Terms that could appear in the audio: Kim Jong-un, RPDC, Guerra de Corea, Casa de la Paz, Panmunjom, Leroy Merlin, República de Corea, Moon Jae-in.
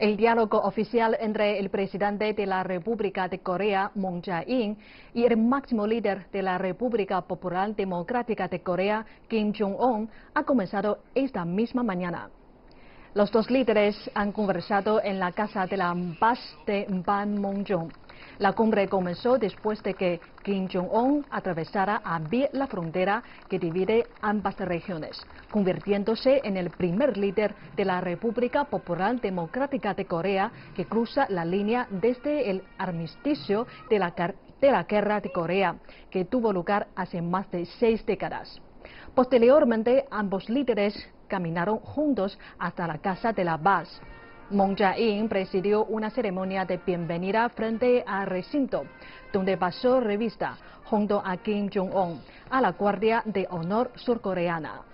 El diálogo oficial entre el presidente de la República de Corea, Moon Jae-in, y el máximo líder de la República Popular Democrática de Corea, Kim Jong-un, ha comenzado esta misma mañana. Los dos líderes han conversado en la Casa de la Paz de Panmunjom. La cumbre comenzó después de que Kim Jong-un atravesara a pie la frontera que divide ambas regiones, convirtiéndose en el primer líder de la República Popular Democrática de Corea que cruza la línea desde el armisticio de la Guerra de Corea, que tuvo lugar hace más de 6 décadas. Posteriormente, ambos líderes caminaron juntos hasta la Casa de la Paz. Moon Jae-in presidió una ceremonia de bienvenida frente al recinto, donde pasó revista junto a Kim Jong-un, a la Guardia de Honor surcoreana.